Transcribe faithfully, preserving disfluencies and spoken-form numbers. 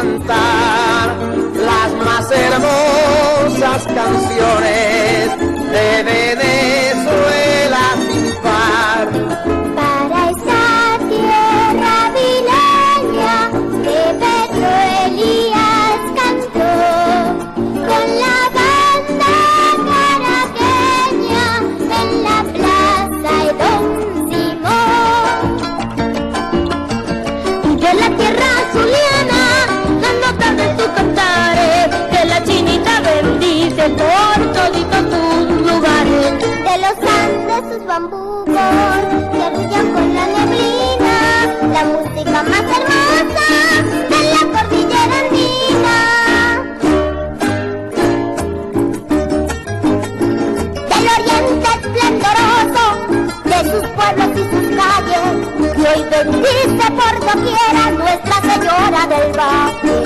cantar las más hermosas canciones de Venezuela sin par. Para esa tierra vileña que Pedro Elías cantó, con la banda caraqueña en la plaza de Don Simón. Y que la tierra zuliana dando tarde en tus cantares, que la chinita bendice por todito tus lugares. De los Andes sus bambucos que brillan con la neblina, la música más hermosa de la cordillera andina. Del oriente esplendoroso, de sus pueblos y sus calles, y hoy bendice por doquiera Nuestra Señora del Valle.